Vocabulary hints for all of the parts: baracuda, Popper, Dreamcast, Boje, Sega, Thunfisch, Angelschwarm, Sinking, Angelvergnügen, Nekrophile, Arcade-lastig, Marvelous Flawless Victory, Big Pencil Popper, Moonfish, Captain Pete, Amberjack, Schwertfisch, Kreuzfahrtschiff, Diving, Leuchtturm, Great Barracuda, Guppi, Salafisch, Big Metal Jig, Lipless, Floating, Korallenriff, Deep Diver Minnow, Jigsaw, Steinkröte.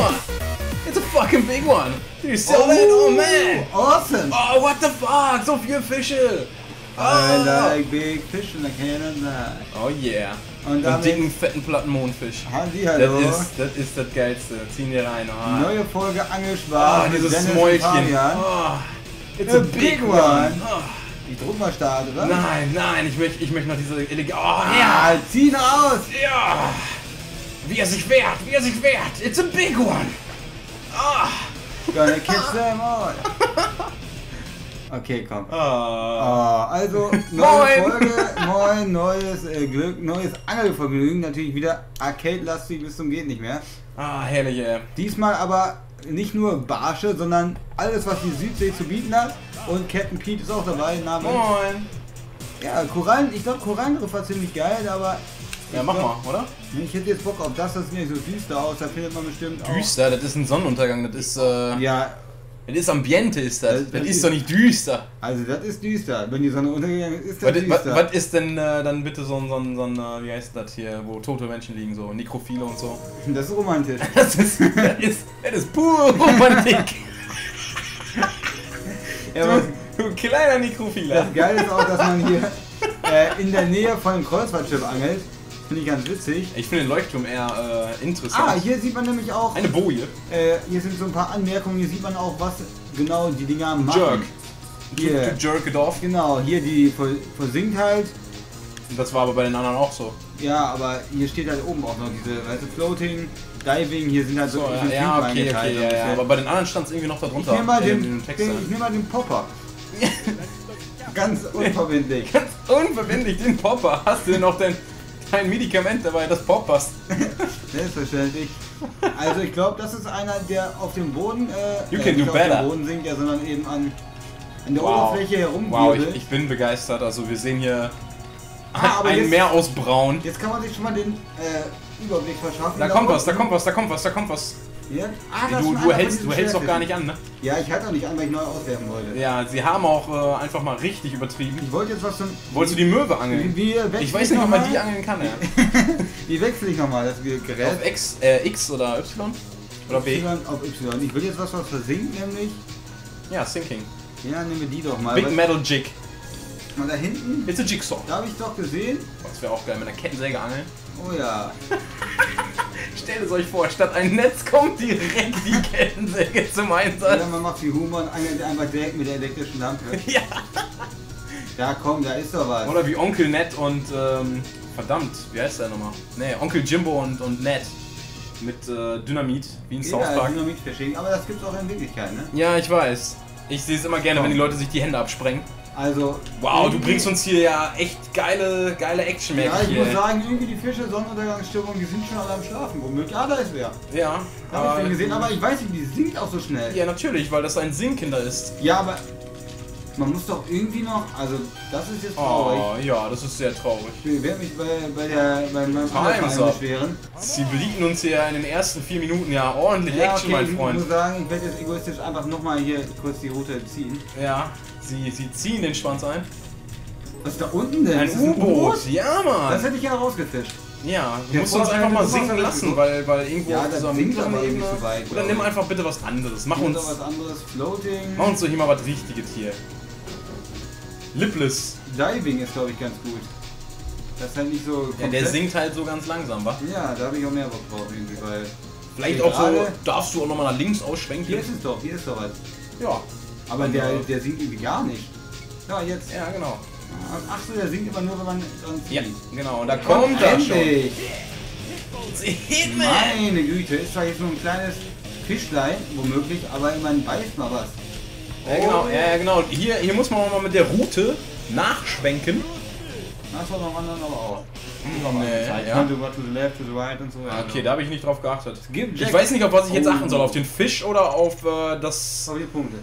one! It's a fucking big one! Dude, you saw that? Oh man! Awesome! Oh, what the fuck! So few fishes! Oh. I like big fish and I cannot lie. Oh yeah! Und damit dicken, fetten, platten Moonfisch. Hallihallo. Das ist das Geilste. Ziehen wir rein. Oh. Neue Folge Angelschwarm. Oh, dieses Mäulchen. Oh, it's a big one. Oh. Ich drück mal Start, oder? Nein, nein. Ich möchte noch diese elegante... Oh, ja. Zieh ihn aus. Ja. Wie er sich wehrt. Wie er sich wehrt. It's a big one. Oh. Gonna kiss them all. Okay, komm. Also, neue Moin. Folge, moin, neues Glück, neues Angelvergnügen. Natürlich wieder Arcade-lastig bis zum geht nicht mehr. Ah, herrlich, ey. Diesmal aber nicht nur Barsche, sondern alles, was die Südsee zu bieten hat. Und Captain Pete ist auch dabei. Namens Moin. Ja, Korallen, ich glaube, Korallenriff war ziemlich geil, aber... Ja, mach glaub, mal, oder? Ich hätte jetzt Bock auf das, das sieht nicht so düster aus, da findet man bestimmt auch... Düster, das ist ein Sonnenuntergang, das ist... Ja. Das ist Ambiente, ist das. Das ist doch nicht düster. Also das ist düster. Wenn die Sonne untergegangen ist, ist das düster. Was ist denn dann bitte so ein, wie heißt das hier, wo tote Menschen liegen, so Nekrophile und so? Das ist romantisch. Das ist pure Romantik. du kleiner Nekrophile. Das Geile ist auch, dass man hier in der Nähe von einem Kreuzfahrtschiff angelt. Finde ich ganz witzig. Ich finde den Leuchtturm eher interessant. Ah, hier sieht man nämlich auch... Eine Boje. Hier sind so ein paar Anmerkungen. Hier sieht man auch, was genau die Dinger machen. Jerk. Hier. Jerk it off. Genau, hier die versinkt halt. Das war aber bei den anderen auch so. Ja, aber hier steht halt oben auch noch diese, weißt du, Floating, Diving, hier sind halt so... Okay, aber bei den anderen stand es irgendwie noch darunter. Ich nehme mal den Popper. Ganz unverbindlich. Ganz unverbindlich, den Popper. Hast du denn noch den... Kein Medikament dabei, das Poppers. Selbstverständlich. Also ich glaube, das ist einer, der auf dem Boden nicht auf dem Boden sinkt, ja, sondern eben an der Oberfläche herumwirbelt. Wow, ich bin begeistert. Also wir sehen hier ein Meer aus Braun. Jetzt kann man sich schon mal den Überblick verschaffen. Da kommt was. Ja? Du hältst doch gar nicht an, ne? Ja, ich halte auch nicht an, weil ich neu auswerfen wollte. Ja, sie haben auch einfach mal richtig übertrieben. Ich wollte jetzt was zum... Wolltest du die Möwe angeln? Ich weiß nicht, ob man die angeln kann, ja. Wie wechsle ich nochmal das Gerät? Auf X oder Y? Oder B? Auf Y. Ich will jetzt was versinkt, nämlich... Ja, Sinking. Ja, nehmen wir die doch mal. Big Metal Jig. Und da hinten? It's a Jigsaw. Da habe ich doch gesehen. Das wäre auch geil, mit einer Kettensäge angeln. Oh ja. Stellt es euch vor, statt ein Netz kommt direkt die Kettensäge zum Einsatz. Ja, man macht wie Humor und angelt einfach direkt mit der elektrischen Lampe. Ja. Da komm, da ist doch was. Oder wie Onkel Ned und, verdammt, wie heißt der nochmal? Ne, Onkel Jimbo und Ned. Mit Dynamit, wie in South Park. Dynamit verschicken, aber das gibt's auch in Wirklichkeit, ne? Ja, ich weiß. Ich sehe es immer gerne, wenn die Leute sich die Hände absprengen. Also... Wow, du bringst uns hier ja echt geile Action mit. Ja, ich muss sagen, irgendwie die Fische, Sonnenuntergangsstimmung, die sind schon alle am Schlafen. Womöglich, da ist wer. Ja. Hab ich den gesehen, aber ich weiß nicht, die sinkt auch so schnell. Ja, natürlich, weil das ein Sinkender ist. Ja, aber man muss doch irgendwie noch... Also, das ist jetzt traurig. Oh, ja, das ist sehr traurig. Ich werde mich bei meinem Angelverein beschweren. Sie beliefern uns hier in den ersten 4 Minuten ja ordentlich Action, okay, mein Freund. Ich muss sagen, ich werde jetzt egoistisch einfach nochmal hier kurz die Route ziehen. Ja. Sie ziehen den Schwanz ein. Was ist da unten denn? Ein U-Boot? Ja, Mann! Das hätte ich ja rausgefischt. Ja, du musst uns einfach mal sinken lassen, weil irgendwo auf dieser mittleren Ebene... Oder nimm einfach bitte was anderes. Mach uns... was anderes. Floating. Mach uns doch hier mal was Richtiges hier. Lipless. Diving ist, glaube ich, ganz gut. Das ist halt nicht so... Ja, der sinkt halt so ganz langsam, wa? Ja, da habe ich auch mehr Bock drauf irgendwie, weil... Vielleicht auch so... Darfst du auch nochmal nach links ausschwenken? Hier ist doch was. Ja. Aber der singt irgendwie gar nicht. Ja, jetzt. Ja, genau. Ach so, der singt immer nur, wenn man dran zieht. Ja, genau. Und da kommt er schon. Meine Güte, ist zwar jetzt nur ein kleines Fischlein, womöglich, aber man beißt mal was. Ja, genau. Ja, genau. Hier muss man auch mal mit der Rute nachschwenken. Das war beim anderen aber auch. Okay, da habe ich nicht drauf geachtet. Ich weiß nicht, auf was ich jetzt achten soll. Auf den Fisch oder auf das... Auf die Punkte.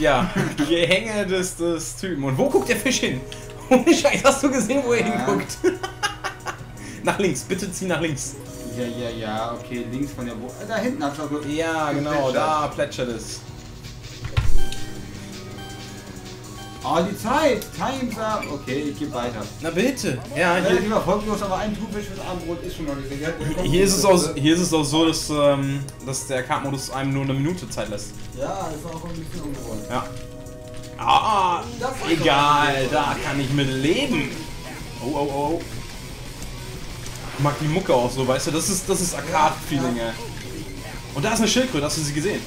Ja, Gehänge des Typen. Und wo guckt der Fisch hin? Ohne Scheiß, hast du gesehen, wo er hinguckt? Nach links, bitte zieh nach links. Ja, okay, links von der... Da hinten hast du auch... Ja, genau, da plätschert es. Oh, die Zeit! Time's up! Okay, ich gebe weiter. Na bitte! Ja, hier. Lieber folglos, aber ein Thunfisch mit Abendbrot ist schon mal gesehen. Hier ist es auch so, dass der Kartenmodus einem nur eine Minute Zeit lässt. Ja, das war auch ein bisschen ungewohnt. Ja. Ah! Egal, da kann ich mit leben! Oh, oh, oh. Ich mag die Mucke auch so, weißt du? Das ist Arcade-Feeling, ja. Und da ist eine Schildkröte, hast du sie gesehen?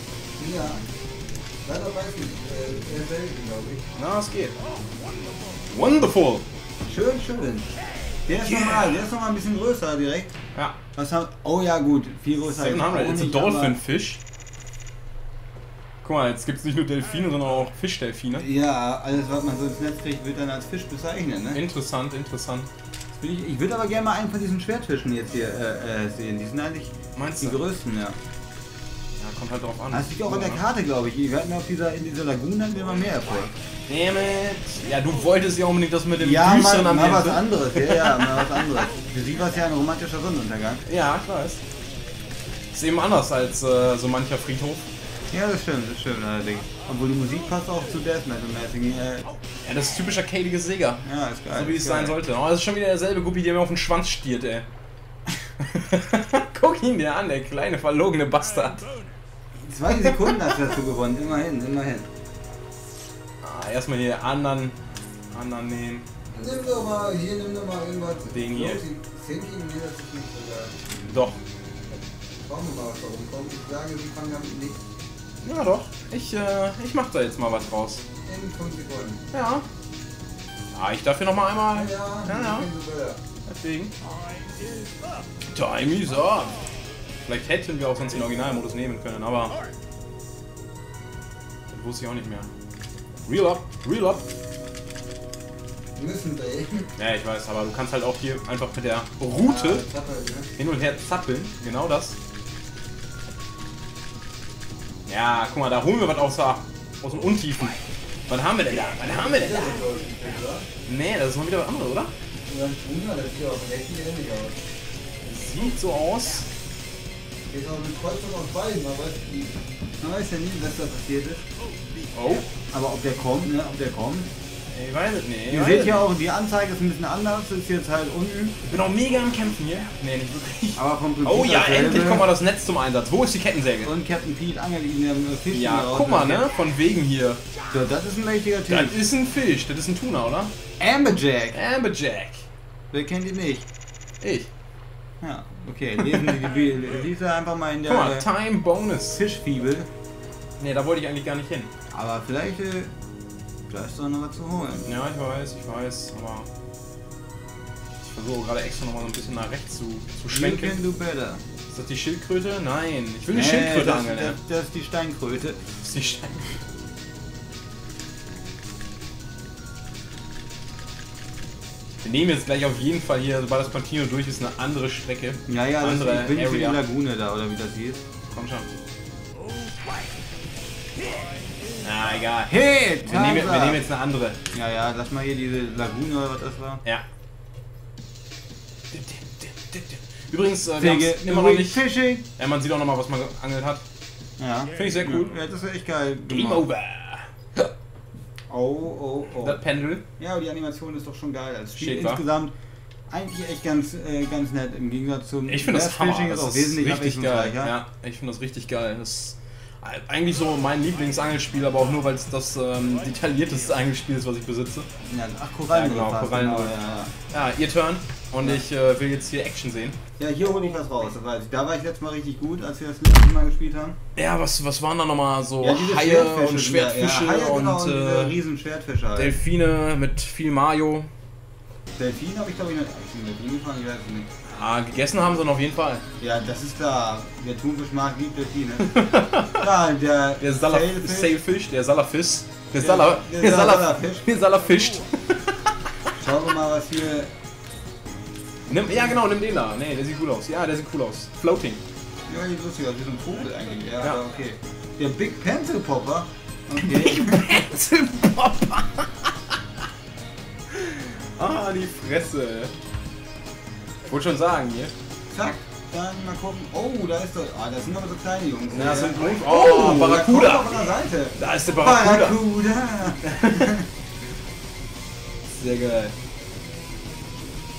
Ja. Leider weiß ich nicht. Sehr selten, glaube ich. Na, es geht. Wonderful! Schön, schön. Der ist normal, der ist nochmal ein bisschen größer direkt. Ja. Was haben, oh ja, gut. Viel größer. Jetzt ein Dolphinfisch. Guck mal, jetzt gibt es nicht nur Delfine, sondern auch Fischdelfine. Ja, alles was man so ins Netz kriegt, wird dann als Fisch bezeichnet, ne? Interessant, interessant. Ich würde aber gerne mal einen von diesen Schwertfischen jetzt hier sehen. Die sind eigentlich die größten, ja. Ja, kommt halt drauf an. Das liegt auch an der Karte, glaube ich. Wir hatten auf in dieser Lagune hatten wir mal mehr Erfolg. Damn it! Ja, du wolltest ja unbedingt das mit dem Düstern am Ende. Ja, mal was anderes. Ja, mal was anderes. Für sie war es ja ein romantischer Sonnenuntergang. Ja, ich weiß. Ist eben anders als so mancher Friedhof. Ja, das stimmt allerdings. Obwohl die Musik passt auch zu Death Metal-mäßig. Ja, das ist typisch arcadiges Sega. Ja, ist geil. So wie es sein sollte. Oh, das ist schon wieder derselbe Guppi, der mir auf den Schwanz stiert, ey. Guck ihn dir an, der kleine, verlogene Bastard. 2 Sekunden hast du dazu gewonnen, immerhin, immerhin. Ah, erstmal hier anderen nehmen. Nimm doch mal, hier, nimm doch mal irgendwas. Den hier. Sinking, nee, das ist nicht so geil. Doch. Brauchen wir mal was da rumkommen. Ich sage, sie fangen damit nicht. Ja doch, ich mach da jetzt mal was draus. In 5 Sekunden. Ja. Ah, ich darf hier nochmal einmal... Ja. Deswegen. Time is up. Vielleicht hätten wir auch sonst den Originalmodus nehmen können, aber... Das wusste ich auch nicht mehr. Reel up, reel up. Müssen wir eben. Ja, ich weiß, aber du kannst halt auch hier einfach mit der Route hin und her zappeln. Genau das. Ja, guck mal, da holen wir was aus den Untiefen. Was haben wir denn da? Was haben wir denn da? Nee, das ist mal wieder was anderes, oder? Das sieht so aus. Geht auch mit Kreuzung auf beiden, man weiß ja nie, was da passiert ist. Oh. Aber ob der kommt, ne? Ob der kommt. Ich weiß es nicht. Ihr seht ja auch, die Anzeige ist ein bisschen anders, ist jetzt halt unüblich. Ich bin auch mega am Kämpfen hier. Nee, nicht wirklich. Aber vom Prinzip oh ja, endlich kommt mal das Netz zum Einsatz. Wo ist die Kettensäge? Und Captain Pete angelt ihn am Fisch. Ja, guck mal, ne? Von wegen hier. So, das ist ein richtiger Typ. Das ist ein Fisch, das ist ein Tuna, oder? Amberjack. Amberjack. Wer kennt ihn nicht? Ich. Ja, okay. Lesen Sie die Bibel. Lies einfach mal in der... Guck mal, Time Bonus. Fischfibel. Ne, da wollte ich eigentlich gar nicht hin. Aber vielleicht... Da ist doch noch was zu holen. Ja, ich weiß, aber ich versuche gerade extra noch mal so ein bisschen nach rechts zu schwenken. Ist das die Schildkröte? Nein, ich will eine Schildkröte angeln. Das ist die Steinkröte. Das ist die Steinkröte. Wir nehmen jetzt gleich auf jeden Fall hier, sobald das Pantino durch ist, eine andere Strecke. Ja, ja, das ist die Lagune da, oder wie das hieß. Komm schon. Na egal. Hey, wir nehmen jetzt eine andere. Ja, lass mal hier diese Lagune oder was das war. Ja. Übrigens, immer noch nicht... Fishing. Ja, man sieht auch nochmal, was man geangelt hat. Ja. Finde ich sehr gut. Ja, das ist echt geil. Game over. Oh. Das Pendel. Ja, die Animation ist doch schon geil. Das Spiel insgesamt eigentlich echt ganz nett. Im Gegensatz zum... Ich finde das Hammer. Das ist wesentlich richtig geil. Ja, ich finde das richtig geil. Das eigentlich so mein Lieblingsangelspiel, aber auch nur, weil es das detaillierteste Angelspiel ist, was ich besitze. Ja, ach, Korallenriff. Ja, genau, Korallenriff. Ja, ihr Turn. Und ich will jetzt hier Action sehen. Ja, hier hole ich was raus. Da war ich letztes Mal richtig gut, als wir das letzte Mal gespielt haben. Ja, was waren da nochmal so? Ja, Haie und Schwertfische. Ja, Haie und Riesenschwertfische halt. Delfine mit viel Mayo. Delfine habe ich glaube ich nicht gefangen, ich weiß es nicht. Ah, gegessen haben sie dann auf jeden Fall. Ja, das ist klar. Der Thunfischmarkt liebt Delfine. Ja, der Sailfish, der Salafisch. Der Salafisch. Schauen wir mal, was hier... nimm den da. Ne, der sieht cool aus. Ja, der sieht cool aus. Floating. Ja, sieht lustig aus. Wie so ein Vogel eigentlich. Ja, ja. Okay. Der Big Pencil Popper. Okay. Big Pencil Popper. Ah, die Fresse. Ich wollte schon sagen hier. Zack, dann mal gucken. Oh, da ist das. Ah, das sind aber so kleine Jungs. Ja, das sind Barracuda. Da ist der Barracuda. Sehr geil.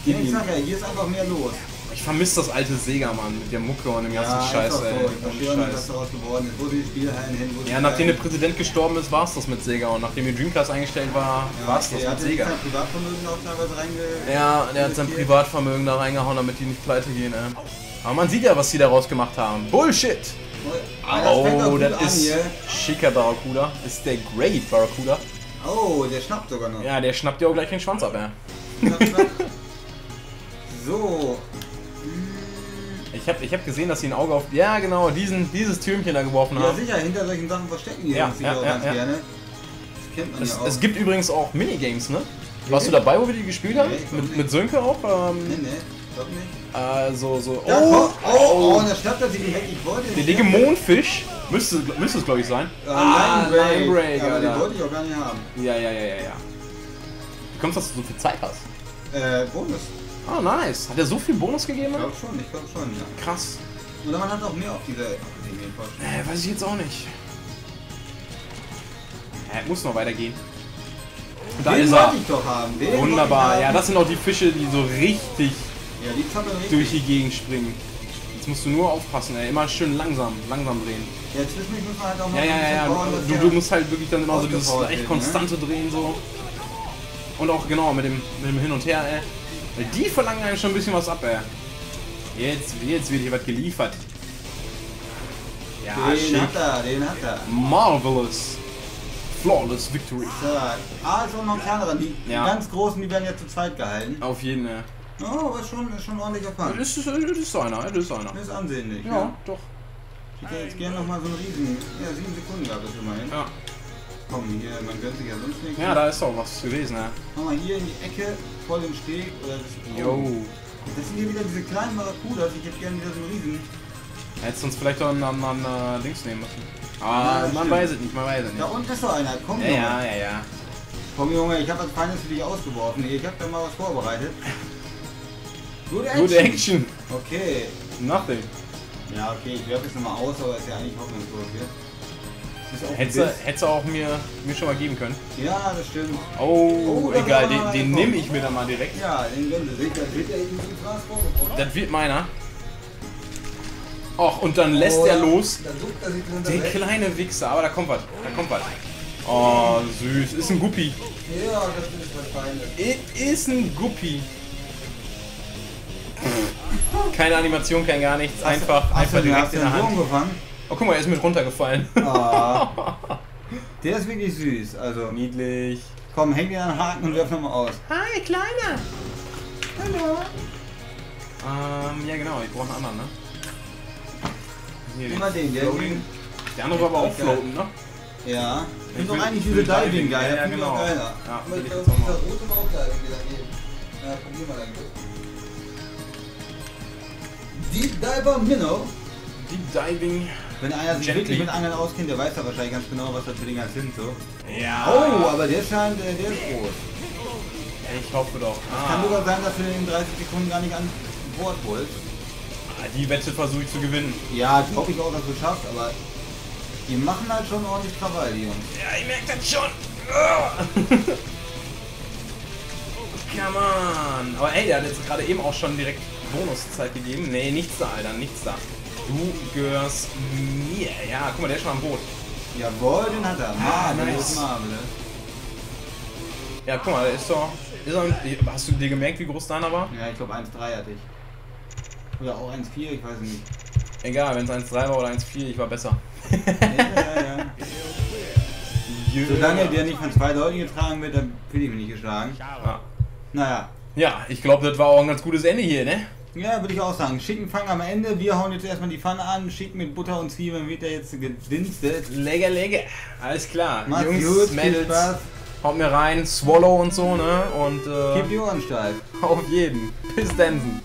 Ja, ich sag ja, hier ist einfach mehr los. Ich vermisse das alte Sega, Mann, mit der Mucke und dem ganzen Scheiß, ey. Ich verstehe nicht, was daraus geworden ist. Wo sind die Spielhallen hin? Ja, nachdem der Präsident gestorben ist, war es das mit Sega. Und nachdem die Dreamcast eingestellt war, war es das mit Sega. Der hat sein Privatvermögen auch teilweise reingehauen. Ja, der hat sein Privatvermögen da reingehauen, damit die nicht pleite gehen, ey. Aber man sieht ja, was die daraus gemacht haben. Bullshit! Oh, das ist schicker Barracuda. Das ist der Great Barracuda. Oh, der schnappt sogar noch. Ja, der schnappt ja auch gleich den Schwanz ab, ey. So. Ich hab gesehen, dass sie ein Auge auf... Ja, genau, dieses Türmchen da geworfen haben. Ja, sicher, hinter solchen Sachen verstecken die sich auch ganz gerne. Das kennt man ja auch. Es gibt übrigens auch Minigames, ne? Warst du dabei, wo wir die gespielt haben? Nee, mit Sönke auch? Nee, glaub nicht. So... Ja, oh, in der Stadt, dass ich die Heck, ich wollte... Der dicke Moonfish müsste es, glaube ich, sein. Limebreak, aber den wollte ich auch gar nicht haben. Ja. Wie kommst du, dass du so viel Zeit hast? Bonus. Ah, nice. Hat er so viel Bonus gegeben? Ich glaube schon, ja. Krass. Oder man hat auch mehr auf diese weiß ich jetzt auch nicht. Muss noch weitergehen. Da ist er. Ich doch haben. Wunderbar. Ja, das sind auch die Fische, die so richtig, durch die Gegend springen. Jetzt musst du nur aufpassen, ey. Immer schön langsam drehen. Ja, zwischendurch müssen wir halt auch mal du musst halt wirklich dann immer so dieses echt konstante Drehen so. Und auch genau mit dem Hin und Her, ey. Die verlangen einem schon ein bisschen was ab, ey. Jetzt wird hier was geliefert. Ja, den hat er. Marvelous Flawless Victory. Also noch kleinere, die ganz großen, die werden ja zur Zeit gehalten. Auf jeden, ja. Oh, aber schon ordentlich erfahren. Das ist einer. Das ist ansehnlich. Ja, doch. Ich hätte jetzt gerne nochmal so einen riesen... Ja, 7 Sekunden gab es immerhin. Ja. Komm, hier, man gönnt sich ja sonst nichts. Ja, da ist auch was gewesen, ja. Nochmal hier in die Ecke, voll im Steg oder das. Jo. Das sind hier wieder diese kleinen Barracudas, ich hätte gerne wieder so einen riesen. Hättest du uns vielleicht auch an Dings nehmen müssen. Aber man weiß es nicht, Da unten ist doch einer, komm Junge. Ja. Komm Junge, ich habe was Feines für dich ausgeworfen. Ich habe da mal was vorbereitet. Good Action! Okay. Nothing. Ja, okay, ich werfe jetzt nochmal aus, aber ist ja eigentlich hoffnungslos hier. Hätte auch mir schon mal geben können. Ja, das stimmt. Oh egal, den nehme ich mir dann mal direkt. Ja, den gönnen Sie sich, das wird ja eben im Gras vorgebracht. Das wird meiner. Och, und dann lässt er los. Der kleine Wichser, aber da kommt was. Oh, süß, ist ein Guppi. Ja, das ist was Feines. Ist ein Guppi. Keine Animation, kein gar nichts, einfach direkt in der Hand. Oh, guck mal, er ist mit runtergefallen. Der ist wirklich süß, also niedlich. Komm, häng dir einen Haken und wirf nochmal aus. Hi, Kleiner! Hallo! Ja genau, ich brauche einen anderen, ne? Hier, immer den, Floating. Der andere war aber auch Floaten, ne? Ja. Ich bin doch eigentlich diese Diving geil, ja genau. Ja, aber ich glaube, dieser rote war auch geil, wenn wir da gehen. Ja, probier mal dann. Deep Diver Minnow. Deep Diving. Wenn einer sich wirklich mit Angeln auskennt, der weiß ja wahrscheinlich ganz genau, was da für Dinger sind, so. Ja. Oh, aber der scheint, der ist groß. Ich hoffe doch. Es kann sogar sein, dass du den in 30 Sekunden gar nicht an Bord holst. Die Wette versuche ich zu gewinnen. Ja, ich hoffe auch, dass du schaffst, aber die machen halt schon ordentlich Krawall, die Jungs. Ja, ich merke das schon. Come on. Aber ey, der hat jetzt gerade eben auch schon direkt Bonuszeit gegeben. Nee, nichts da, Alter, nichts da. Du gehörst mir. Ja, guck mal, der ist schon am Boot. Jawohl, den hat er. Nice. Ja, guck mal, der ist doch... hast du dir gemerkt, wie groß deiner war? Ja, ich glaube 1,3 hatte ich. Oder auch 1,4, ich weiß nicht. Egal, wenn es 1,3 war oder 1,4, ich war besser. Ja. Solange der nicht von 2 Leuten getragen wird, dann will ich mich nicht geschlagen. Ah. Naja. Ja, ich glaube, das war auch ein ganz gutes Ende hier, ne? Ja, würde ich auch sagen. Schicken Fang am Ende. Wir hauen jetzt erstmal die Pfanne an. Schicken mit Butter und Zwiebeln wird der jetzt gedinstet. Lecker. Alles klar. Macht's Jungs, gut, Mädels, haut mir rein. Swallow und so, ne? Und... Gib die Ohren steif. Auf jeden. Bis dann.